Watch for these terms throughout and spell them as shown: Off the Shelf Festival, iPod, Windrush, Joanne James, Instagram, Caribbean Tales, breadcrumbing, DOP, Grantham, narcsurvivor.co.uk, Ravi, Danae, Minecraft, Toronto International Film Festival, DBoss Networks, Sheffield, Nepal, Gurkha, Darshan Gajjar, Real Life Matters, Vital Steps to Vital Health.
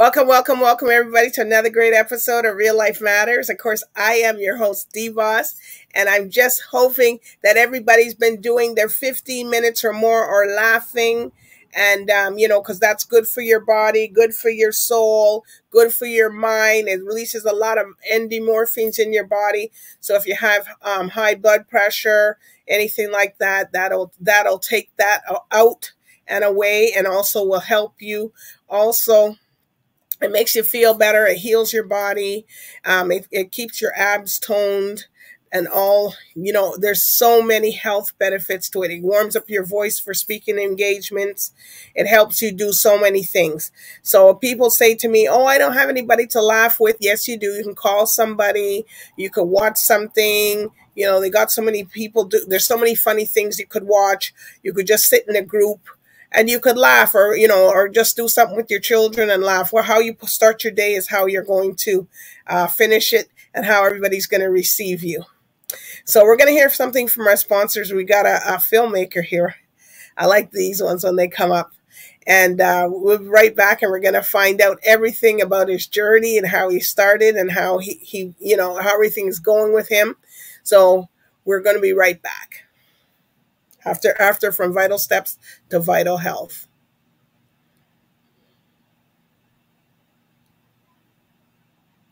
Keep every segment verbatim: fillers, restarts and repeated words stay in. Welcome, welcome, welcome everybody to another great episode of Real Life Matters. Of course, I am your host, DBoss, and I'm just hoping that everybody's been doing their fifteen minutes or more or laughing. And, um, you know, because that's good for your body, good for your soul, good for your mind. It releases a lot of endorphins in your body. So if you have um, high blood pressure, anything like that, that'll, that'll take that out and away, and also will help you. Also, it makes you feel better. It heals your body. Um, it, it keeps your abs toned. And all, you know, there's so many health benefits to it. It warms up your voice for speaking engagements. It helps you do so many things. So people say to me, oh, I don't have anybody to laugh with. Yes, you do. You can call somebody. You could watch something. You know, they got so many people. Do, there's so many funny things you could watch. You could just sit in a group and you could laugh, or, you know, or just do something with your children and laugh. Well, how you start your day is how you're going to uh, finish it and how everybody's going to receive you. So we're going to hear something from our sponsors. We got a, a filmmaker here. I like these ones when they come up. And uh, we'll be right back, and we're going to find out everything about his journey and how he started and how he, he, you know, how everything's going with him. So we're going to be right back. After, after from Vital Steps to Vital Health.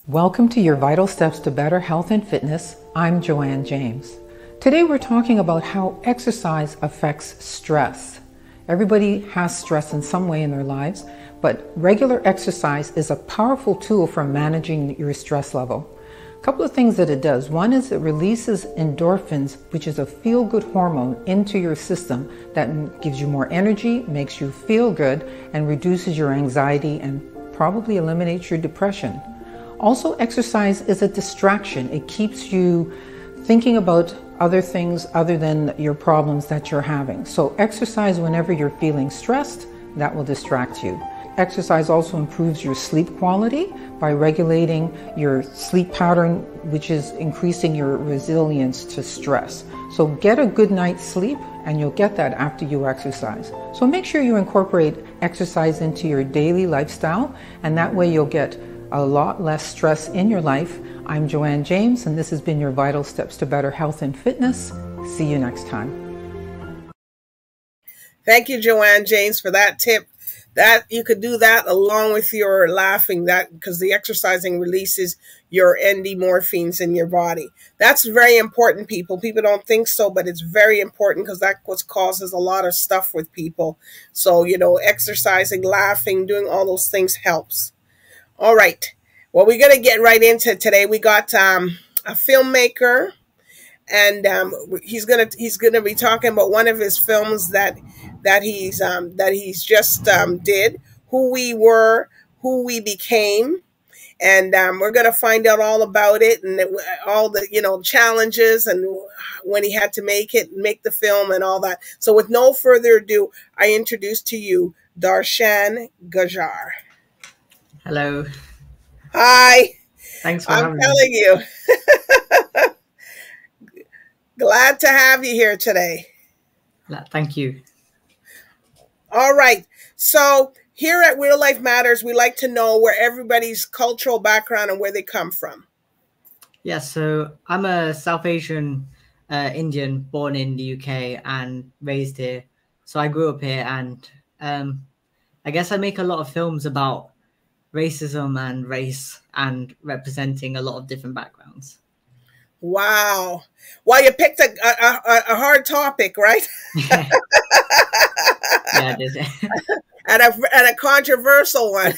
Welcome to your Vital Steps to Better Health and Fitness. I'm Joanne James. Today we're talking about how exercise affects stress. Everybody has stress in some way in their lives, but regular exercise is a powerful tool for managing your stress level. A couple of things that it does. One is it releases endorphins, which is a feel-good hormone, into your system that gives you more energy, makes you feel good, and reduces your anxiety and probably eliminates your depression. Also, exercise is a distraction. It keeps you thinking about other things other than your problems that you're having. So exercise whenever you're feeling stressed, that will distract you. Exercise also improves your sleep quality by regulating your sleep pattern, which is increasing your resilience to stress. So get a good night's sleep, and you'll get that after you exercise. So make sure you incorporate exercise into your daily lifestyle, and that way you'll get a lot less stress in your life. I'm Joanne James, and this has been your Vital Steps to Better Health and Fitness. See you next time. Thank you, Joanne James, for that tip. That you could do that along with your laughing, that because the exercising releases your endorphins in your body. That's very important, people. People don't think so, but it's very important because that's what causes a lot of stuff with people. So, you know, exercising, laughing, doing all those things helps. All right. Well, we're going to get right into it today. We got um, a filmmaker, and um, he's going to he's going to be talking about one of his films that that he's um, that he's just um, did, Who We Were, Who We Became. And um, we're going to find out all about it and all the, you know, challenges and when he had to make it, make the film and all that. So with no further ado, I introduce to you Darshan Gajjar. Hello. Hi. Thanks for I'm having me. I'm telling you. Glad to have you here today. Thank you. All right. So here at Real Life Matters, we like to know where everybody's cultural background and where they come from. Yeah, so I'm a South Asian uh, Indian born in the U K and raised here. So I grew up here, and um, I guess I make a lot of films about racism and race and representing a lot of different backgrounds. Wow. Well, you picked a, a, a hard topic, right? Yeah, yeah, it is. and, a, and a controversial one.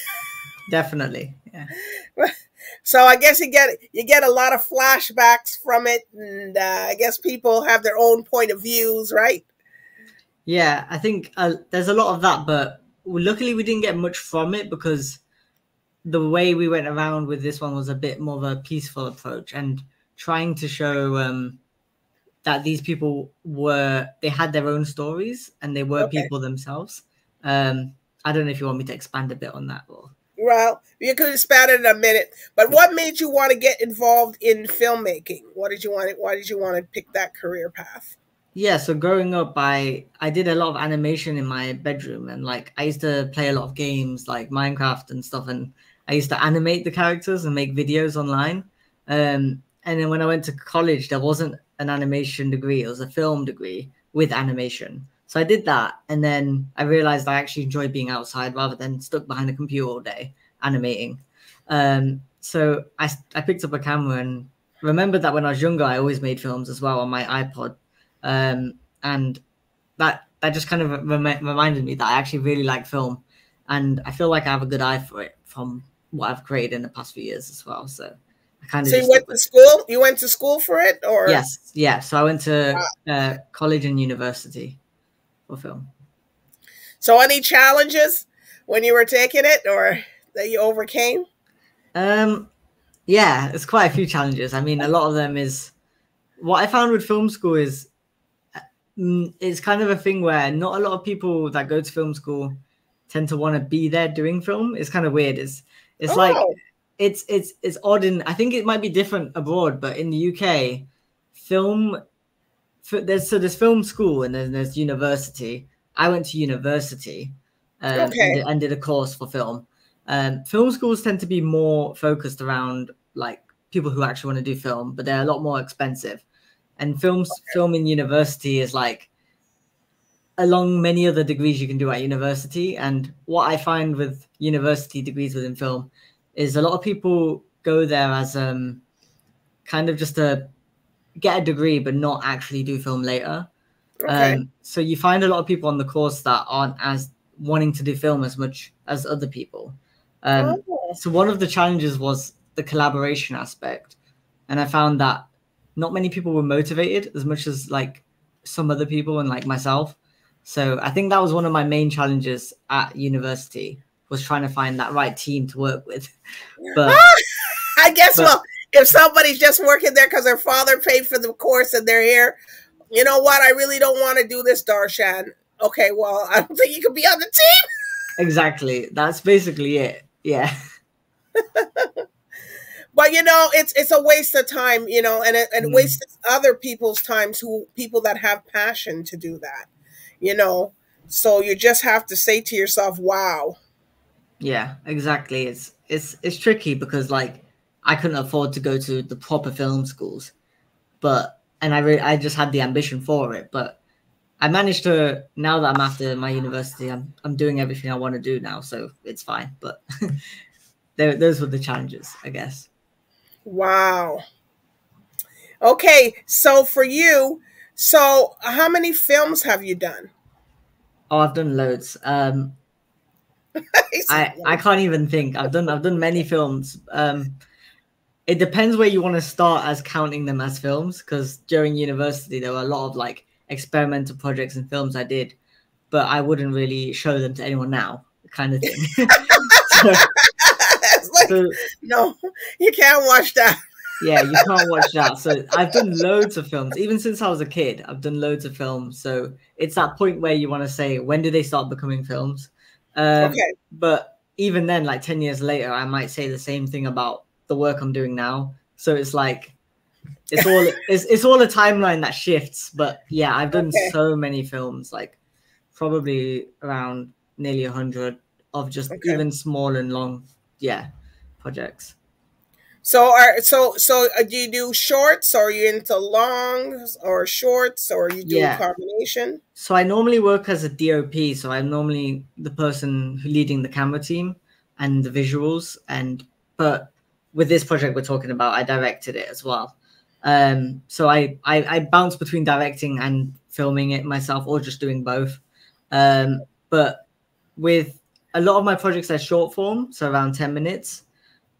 Definitely. Yeah. So I guess you get, you get a lot of flashbacks from it, and uh, I guess people have their own point of views, right? Yeah, I think uh, there's a lot of that, but luckily we didn't get much from it because the way we went around with this one was a bit more of a peaceful approach, and trying to show um, that these people were, they had their own stories and they were okay people themselves. Um, I don't know if you want me to expand a bit on that. Or... Well, you could expand it in a minute, but what made you want to get involved in filmmaking? What did you want? Why did you want to pick that career path? Yeah, so growing up, I, I did a lot of animation in my bedroom, and like I used to play a lot of games like Minecraft and stuff, and I used to animate the characters and make videos online. Um, and then when I went to college, there wasn't an animation degree, it was a film degree with animation. So I did that, and then I realized I actually enjoy being outside rather than stuck behind a computer all day animating. Um, so I, I picked up a camera, and remembered that when I was younger, I always made films as well on my iPod. Um, and that that just kind of rem reminded me that I actually really like film, and I feel like I have a good eye for it from what I've created in the past few years as well. So I kind of. So you went to school? You went to school for it, or? Yes, yeah. So I went to uh, college and university for film. So any challenges when you were taking it, or that you overcame? Um, yeah, it's quite a few challenges. I mean, a lot of them is what I found with film school is. It's kind of a thing where not a lot of people that go to film school tend to want to be there doing film. It's kind of weird. It's it's oh. like it's it's it's odd, and I think it might be different abroad, but in the U K, film there's so there's film school and then there's university. I went to university uh, okay. and, and did a course for film. Um, film schools tend to be more focused around like people who actually want to do film, but they're a lot more expensive. And films, okay. film in university is like along many other degrees you can do at university. And what I find with university degrees within film is a lot of people go there as um, kind of just to get a degree, but not actually do film later. Okay. Um, so you find a lot of people on the course that aren't as wanting to do film as much as other people. Um, oh. So one of the challenges was the collaboration aspect. And I found that not many people were motivated as much as like some other people and like myself. So I think that was one of my main challenges at university, was trying to find that right team to work with. But I guess, but, well, if somebody's just working there because their father paid for the course and they're here, you know what? I really don't want to do this, Darshan. Okay, well, I don't think you could be on the team. Exactly. That's basically it. Yeah. But, you know, it's it's a waste of time, you know, and it and mm. waste other people's times who people that have passion to do that, you know. So you just have to say to yourself, wow. Yeah, exactly. It's it's it's tricky because, like, I couldn't afford to go to the proper film schools. But and I, re I just had the ambition for it. But I managed to, now that I'm after my university, I'm, I'm doing everything I want to do now. So it's fine. But those were the challenges, I guess. Wow. Okay, so for you, so how many films have you done? Oh, I've done loads. Um, I I can't even think. I've done I've done many films. Um, it depends where you want to start as counting them as films, because during university there were a lot of like experimental projects and films I did, but I wouldn't really show them to anyone now, kind of thing. so, Like, so, no, you can't watch that. Yeah, you can't watch that. So I've done loads of films. Even since I was a kid, I've done loads of films. So it's that point where you want to say, when do they start becoming films? Um, okay. But even then, like ten years later, I might say the same thing about the work I'm doing now. So it's like, it's all it's, it's all a timeline that shifts. But yeah, I've done okay. so many films, like probably around nearly a hundred of just okay. even small and long, yeah, projects. So are so so do you do shorts, or are you into longs or shorts, or you do yeah. a combination? So I normally work as a D O P, so I'm normally the person leading the camera team and the visuals, and but with this project we're talking about, I directed it as well. Um so I I, I bounce between directing and filming it myself, or just doing both. Um but with a lot of my projects are short form, so around ten minutes.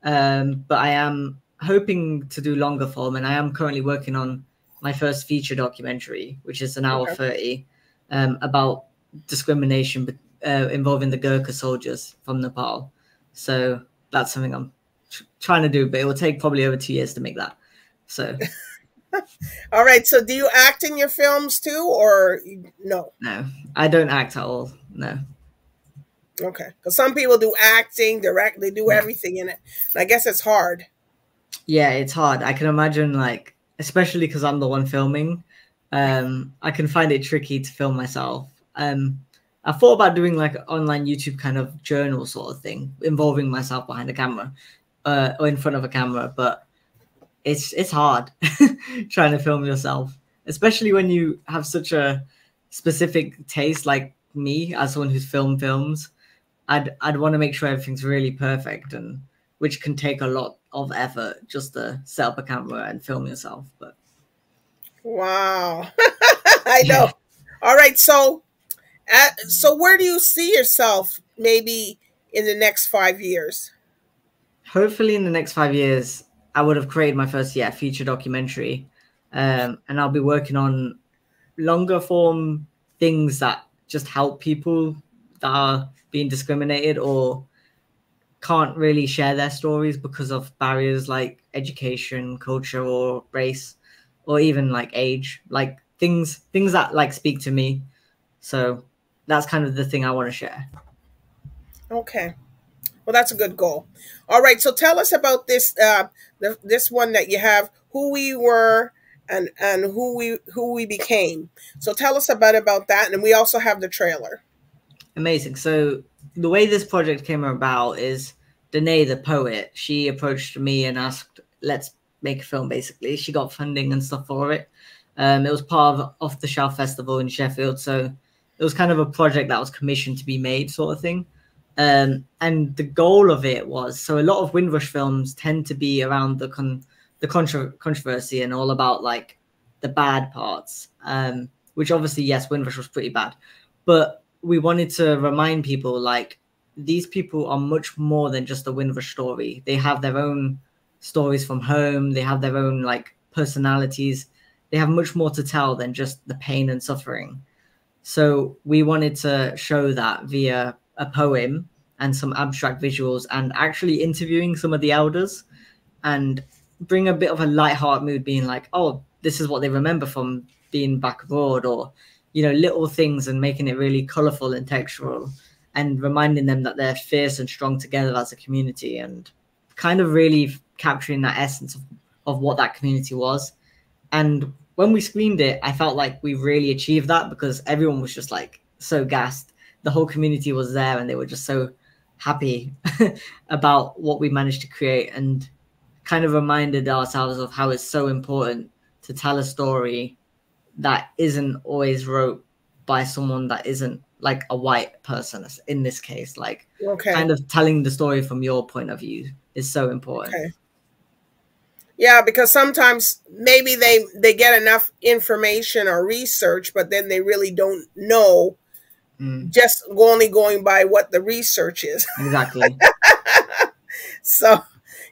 Um, but I am hoping to do longer form, and I am currently working on my first feature documentary, which is an hour okay. thirty, um, about discrimination uh, involving the Gurkha soldiers from Nepal. So that's something I'm tr trying to do, but it will take probably over two years to make that. So, all right. So, do you act in your films too, or no? No, I don't act at all. No. Okay, because some people do acting, direct, they do yeah. everything in it. And I guess it's hard. Yeah, it's hard. I can imagine, like, especially because I'm the one filming. um, I can find it tricky to film myself. Um, I thought about doing like an online YouTube kind of journal sort of thing, involving myself behind a camera uh, or in front of a camera, but it's it's hard trying to film yourself, especially when you have such a specific taste like me as someone who's filmed films. I'd I'd want to make sure everything's really perfect, and which can take a lot of effort just to set up a camera and film yourself. But wow, I know. Yeah. All right, so uh, so where do you see yourself maybe in the next five years? Hopefully, in the next five years, I would have created my first yeah feature documentary, um, and I'll be working on longer form things that just help people that are being discriminated or can't really share their stories because of barriers like education, culture, or race, or even like age, like things things that like speak to me. So that's kind of the thing I want to share. Okay, well, that's a good goal. All right, so tell us about this uh, the, this one that you have, Who We Were and and who we who we became. So tell us about about that, and we also have the trailer. Amazing. So the way this project came about is Danae, the poet, she approached me and asked, let's make a film, basically. She got funding and stuff for it. Um, it was part of Off the Shelf Festival in Sheffield. So it was kind of a project that was commissioned to be made sort of thing. Um, and the goal of it was, so a lot of Windrush films tend to be around the con the contra controversy and all about like the bad parts, um, which obviously, yes, Windrush was pretty bad. But we wanted to remind people like these people are much more than just a Windrush story. They have their own stories from home. They have their own like personalities. They have much more to tell than just the pain and suffering. So we wanted to show that via a poem and some abstract visuals and actually interviewing some of the elders and bring a bit of a lighthearted mood, being like, oh, this is what they remember from being back abroad, or you know, little things, and making it really colorful and textural and reminding them that they're fierce and strong together as a community, and kind of really capturing that essence of, of what that community was. And when we screened it, I felt like we really achieved that because everyone was just like so gassed. The whole community was there and they were just so happy about what we managed to create, and kind of reminded ourselves of how it's so important to tell a story that isn't always wrote by someone that isn't like a white person in this case. Like okay. Kind of telling the story from your point of view is so important. Okay. Yeah, because sometimes maybe they, they get enough information or research, but then they really don't know, mm. just only going by what the research is. Exactly. So,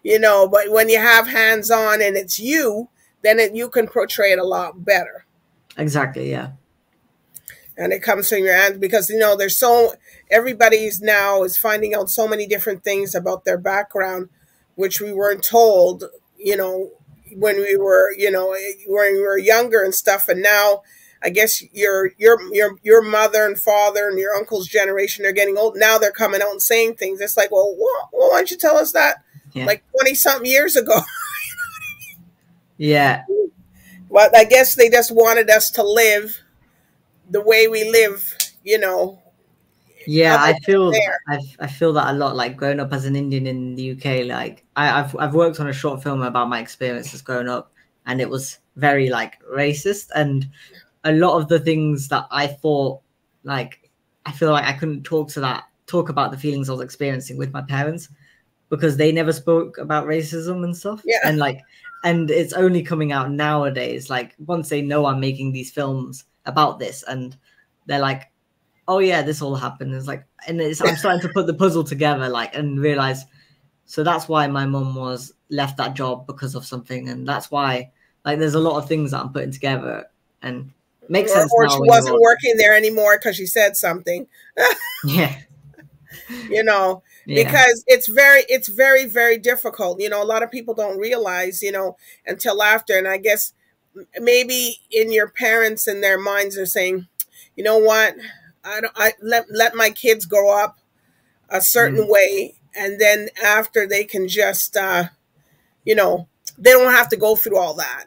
you know, but when you have hands-on and it's you, then it, you can portray it a lot better. Exactly, yeah. And it comes from your aunt because, you know, there's so, everybody's now is finding out so many different things about their background, which we weren't told, you know, when we were, you know, when we were younger and stuff. And now I guess your, your, your, your mother and father and your uncle's generation are getting old. Now they're coming out and saying things. It's like, well, why, why don't you tell us that yeah. like twenty something years ago? Yeah. Well, I guess they just wanted us to live the way we live, you know. Yeah, I feel I, I feel that a lot. Like growing up as an Indian in the U K, like I, I've I've worked on a short film about my experiences growing up, and it was very like racist, and a lot of the things that I thought, like I feel like I couldn't talk to that talk about the feelings I was experiencing with my parents because they never spoke about racism and stuff. Yeah, and like. And it's only coming out nowadays, like once they know I'm making these films about this and they're like, oh yeah, this all happened. It's like, and it's, I'm starting to put the puzzle together, like, and realize, so that's why my mom was left that job because of something. And that's why like, there's a lot of things that I'm putting together and it makes sense. Or she wasn't working there anymore because she said something. Yeah. You know. Yeah. Because it's very, it's very, very difficult. You know, a lot of people don't realize, you know, until after. And I guess maybe in your parents and their minds are saying, you know what, I don't, I let, let my kids grow up a certain mm. way. And then after they can just, uh, you know, they don't have to go through all that.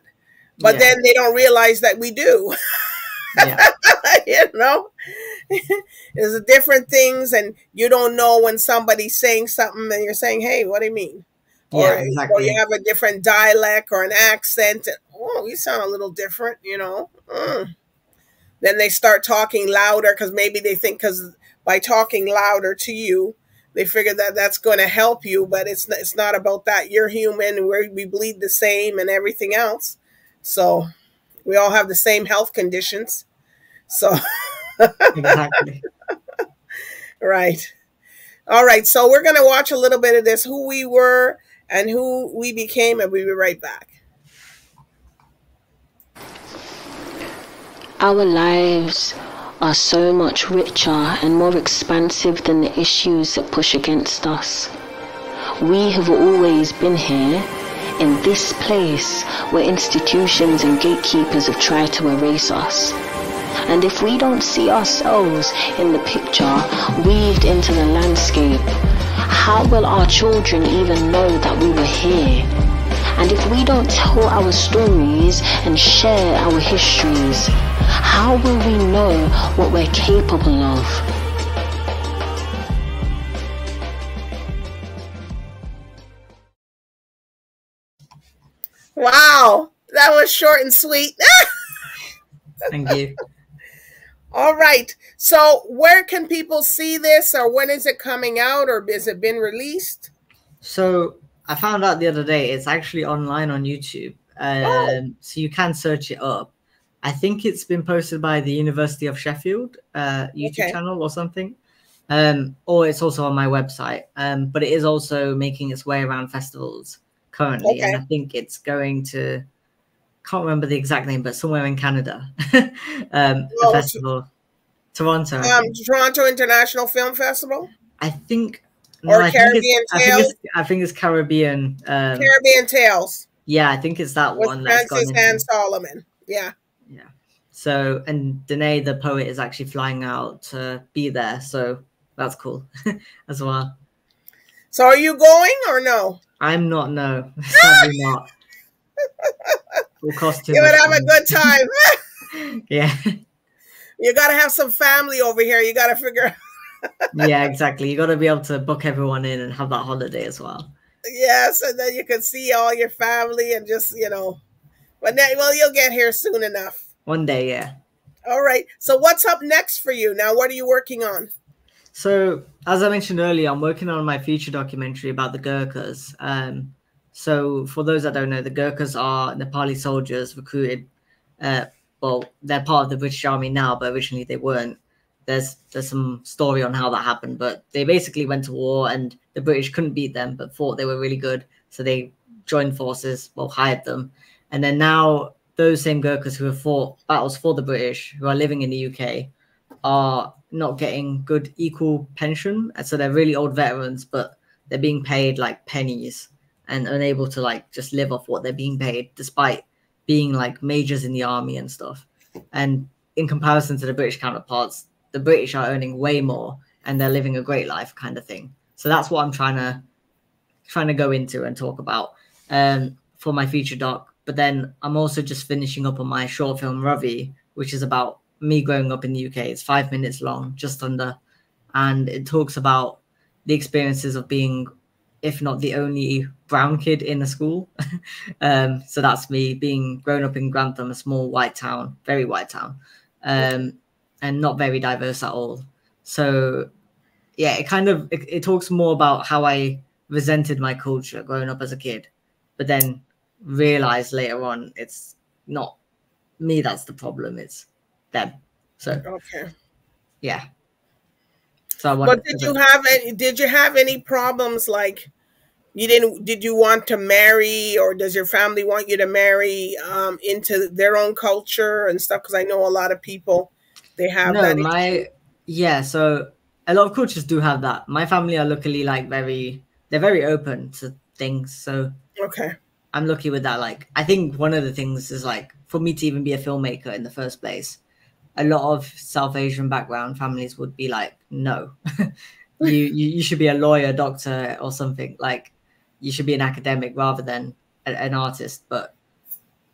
But yeah. then they don't realize that we do. Yeah. You know, there's different things, and you don't know when somebody's saying something and you're saying, hey, what do you mean? Yeah, or, exactly. Or you have a different dialect or an accent. And, oh, you sound a little different, you know. Mm. Then they start talking louder because maybe they think because by talking louder to you, they figure that that's going to help you. But it's not, it's not about that. You're human, and we're, we bleed the same and everything else. So we all have the same health conditions. So exactly. Right. All right. So we're going to watch a little bit of this, who we were and who we became, and we'll be right back. Our lives are so much richer and more expansive than the issues that push against us. We have always been here, in this place where institutions and gatekeepers have tried to erase us. And if we don't see ourselves in the picture weaved into the landscape, how will our children even know that we were here? And if we don't tell our stories and share our histories, how will we know what we're capable of? Wow, that was short and sweet. Thank you. All right. So where can people see this, or when is it coming out, or has it been released? So I found out the other day it's actually online on YouTube. Um, oh. So you can search it up. I think it's been posted by the University of Sheffield uh, YouTube okay. channel or something. Um, or it's also on my website. Um, but it is also making its way around festivals currently, okay. and I think it's going to, can't remember the exact name, but somewhere in Canada. um well, the festival, Toronto. Um, Toronto International Film Festival. I think, or no, I Caribbean think it's, Tales. I think, it's, I think it's Caribbean. Um, Caribbean Tales. Yeah, I think it's that with one. Francis that's gone and Solomon. Yeah. Yeah. So, and Danae, the poet, is actually flying out to be there, so that's cool as well. So, are you going or no? I'm not, no. Sadly not. Will cost too you much would have money. A good time. Yeah. You got to have some family over here. You got to figure out. Yeah, exactly. You got to be able to book everyone in and have that holiday as well. Yes, and then you can see all your family and just, you know. But now, well, you'll get here soon enough. One day, yeah. All right. So what's up next for you now? What are you working on? So, as I mentioned earlier, I'm working on my feature documentary about the Gurkhas. Um, so, for those that don't know, the Gurkhas are Nepali soldiers recruited. Uh, well, they're part of the British Army now, but originally they weren't. There's there's some story on how that happened, but they basically went to war and the British couldn't beat them, but thought they were really good. So, they joined forces, well, hired them. And then now those same Gurkhas who have fought battles for the British, who are living in the U K, are not getting good equal pension, so they're really old veterans, but they're being paid like pennies and unable to like just live off what they're being paid, despite being like majors in the army and stuff. And in comparison to the British counterparts, the British are earning way more and they're living a great life, kind of thing. So that's what I'm trying to trying to go into and talk about um for my feature doc. But then I'm also just finishing up on my short film Ravi, which is about me growing up in the U K. It's five minutes long, just under, and it talks about the experiences of being, if not the only brown kid in a school. Um, so that's me being grown up in Grantham, a small white town, very white town, um, and not very diverse at all. So yeah, it kind of, it, it talks more about how I resented my culture growing up as a kid, but then realized later on, it's not me that's the problem, it's them. So okay, yeah. So I wanted, but did you have any, did you have any problems, like you didn't, did you want to marry, or does your family want you to marry um into their own culture and stuff? Because I know a lot of people, they have no, that my issue. Yeah, so a lot of cultures do have that. My family are luckily like very, they're very open to things, so okay, I'm lucky with that. Like I think one of the things is like for me to even be a filmmaker in the first place, a lot of South Asian background families would be like, no, you, you you should be a lawyer, doctor or something, like you should be an academic rather than a, an artist. But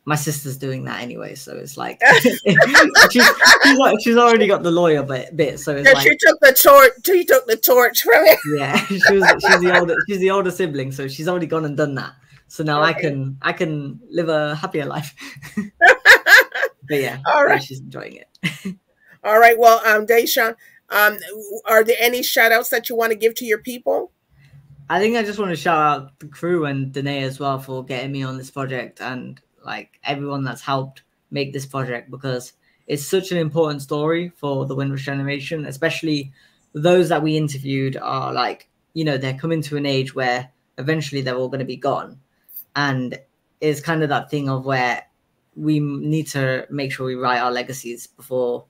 my sister's doing that anyway, so it's like she's, she's, she's already got the lawyer bit, bit so it's yeah, like, she took the torch. She took the torch from it. Yeah, she was, she's the older, she's the older sibling, so she's already gone and done that. So now okay. I can I can live a happier life. But yeah, all right, she's enjoying it. All right, well, um, Darshan, um, are there any shout outs that you want to give to your people? I think I just want to shout out the crew and Danae as well for getting me on this project, and like everyone that's helped make this project, because it's such an important story for the Windrush generation, especially those that we interviewed are like, you know, they're coming to an age where eventually they're all going to be gone. And it's kind of that thing of where we need to make sure we write our legacies before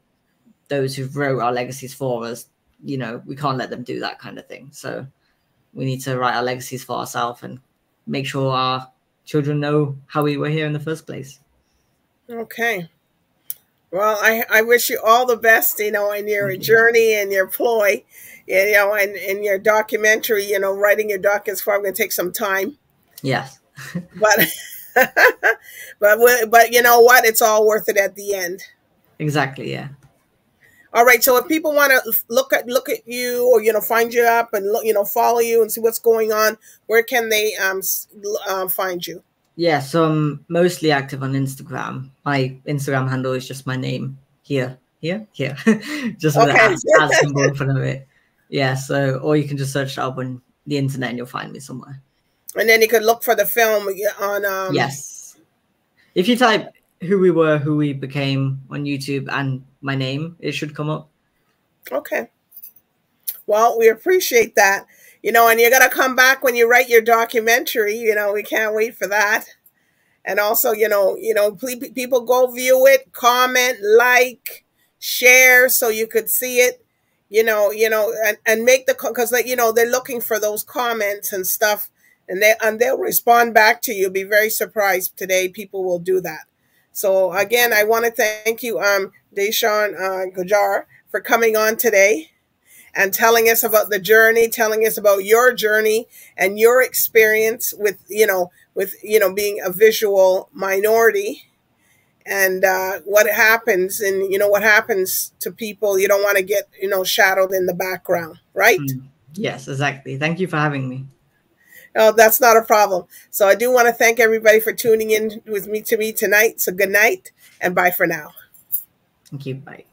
those who wrote our legacies for us, you know, we can't let them do that kind of thing. So we need to write our legacies for ourselves and make sure our children know how we were here in the first place. Okay. Well, I, I wish you all the best, you know, in your journey and your ploy, you know, and in your documentary, you know, writing your doc is probably going to take some time. Yes. But, but, but you know what? It's all worth it at the end. Exactly. Yeah. All right. So if people want to look at look at you, or you know, find you up and look, you know, follow you and see what's going on, where can they um uh, find you? Yeah, so I'm mostly active on Instagram. My Instagram handle is just my name here, here, here, just with okay. the ad, ad symbol in front of it. Yeah. So, or you can just search it up on the internet and you'll find me somewhere. And then you could look for the film on. Um... Yes. If you type Who We Were, Who We Became on YouTube and my name, it should come up. Okay. Well, we appreciate that. You know, and you're going to come back when you write your documentary. You know, we can't wait for that. And also, you know, you know, please, people go view it, comment, like, share, so you could see it. You know, you know, and, and make the, because, like, you know, they're looking for those comments and stuff, and they and they'll respond back to you. Be very surprised today. People will do that. So again, I want to thank you, um, Darshan uh, Gajjar, for coming on today and telling us about the journey, telling us about your journey and your experience with, you know, with, you know, being a visual minority, and uh, what happens, and, you know, what happens to people. You don't want to get, you know, shadowed in the background, right? Mm. Yes, exactly. Thank you for having me. Oh, that's not a problem. So I do want to thank everybody for tuning in with me to me tonight. So good night and bye for now. Thank you. Bye.